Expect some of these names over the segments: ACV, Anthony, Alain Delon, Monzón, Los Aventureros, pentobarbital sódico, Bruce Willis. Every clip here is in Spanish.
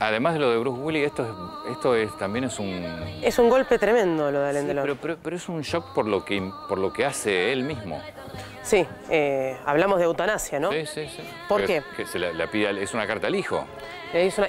Además de lo de Bruce Willis, esto también es un... Es un golpe tremendo lo de Alain Delon. Sí, pero es un shock por lo que hace él mismo. Sí, hablamos de eutanasia, ¿no? Sí, sí, sí. ¿Por qué? Que se la pide, es una carta al hijo.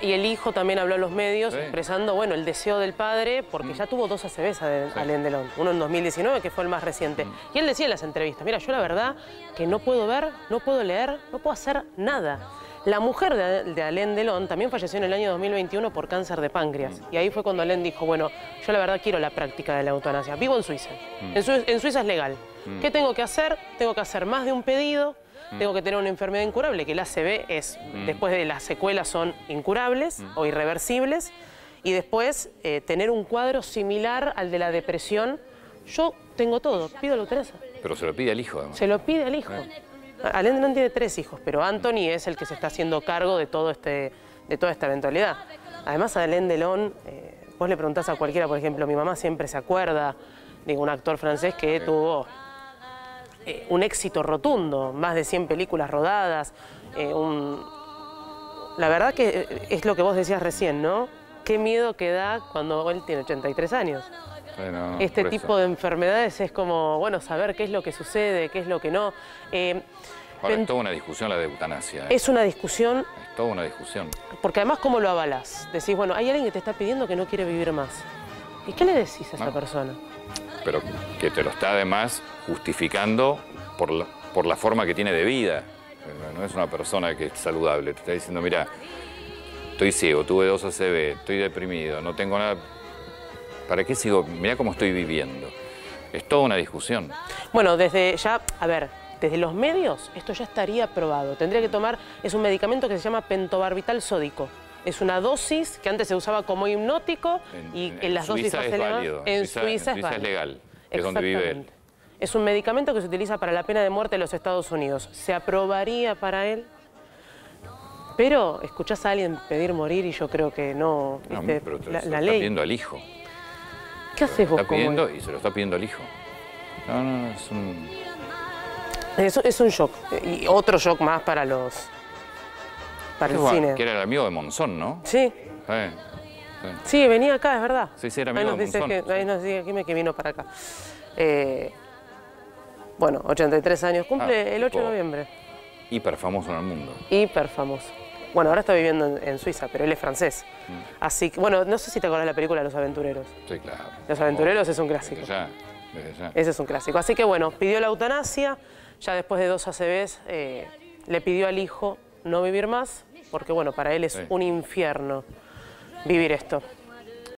Y el hijo también habló a los medios, sí, expresando, bueno, el deseo del padre, porque ya tuvo dos ACVs Alain Delon. Uno en 2019, que fue el más reciente. Y él decía en las entrevistas, mira, yo la verdad que no puedo ver, no puedo leer, no puedo hacer nada. La mujer de Alain Delon también falleció en el año 2021 por cáncer de páncreas. Y ahí fue cuando Alain dijo, bueno, yo la verdad quiero la práctica de la eutanasia. Vivo en Suiza. En Suiza es legal. ¿Qué tengo que hacer? Tengo que hacer más de un pedido. Tengo que tener una enfermedad incurable, que el ACV es, después de las secuelas son incurables o irreversibles. Y después tener un cuadro similar al de la depresión. Yo tengo todo, pido la eutanasia. Pero se lo pide al hijo, además. Se lo pide al hijo. Alain Delon tiene 3 hijos, pero Anthony es el que se está haciendo cargo de toda esta eventualidad. Además, a Alain Delon, vos le preguntás a cualquiera, por ejemplo, mi mamá siempre se acuerda de un actor francés que tuvo un éxito rotundo, más de 100 películas rodadas. La verdad que es lo que vos decías recién, ¿no? Qué miedo que da cuando él tiene 83 años. Bueno, este tipo de enfermedades es como, bueno, saber qué es lo que sucede, qué es lo que no. Ahora es toda una discusión la de eutanasia. Es una discusión. Es toda una discusión. Porque además, ¿cómo lo avalás? Decís, bueno, hay alguien que te está pidiendo que no quiere vivir más. ¿Y qué le decís a esa persona? Pero que te lo está además justificando por la forma que tiene de vida. No es una persona que es saludable. Te está diciendo, mira, estoy ciego, tuve 2 ACV, estoy deprimido, no tengo nada... ¿Para qué sigo? Mirá cómo estoy viviendo. Es toda una discusión. Bueno, desde los medios esto ya estaría probado. Tendría que tomar, es un medicamento que se llama pentobarbital sódico. Es una dosis que antes se usaba como hipnótico y en las dosis más elevadas. En Suiza es legal, es donde vive él. Es un medicamento que se utiliza para la pena de muerte en los Estados Unidos. Se aprobaría para él. Pero escuchás a alguien pedir morir y yo creo que no. No, pero la ley. Está pidiendo al hijo. ¿Qué haces vos? Y se lo está pidiendo al hijo. No, no, no, es un shock. Y otro shock más para el cine. Que era el amigo de Monzón, ¿no? Sí. Sí, venía acá, es verdad. Sí, sí, era amigo de Monzón. Ahí nos dice que vino para acá. Bueno, 83 años. Cumple el 8 de noviembre. Hiper famoso en el mundo. Hiper famoso. Bueno, ahora está viviendo en Suiza, pero él es francés. Así que, bueno, no sé si te acordás de la película Los Aventureros. Sí, claro. Los Aventureros es un clásico. Desde ya. Ese es un clásico. Así que, bueno, pidió la eutanasia. Ya después de 2 ACVs le pidió al hijo no vivir más, porque, bueno, para él es un infierno vivir esto.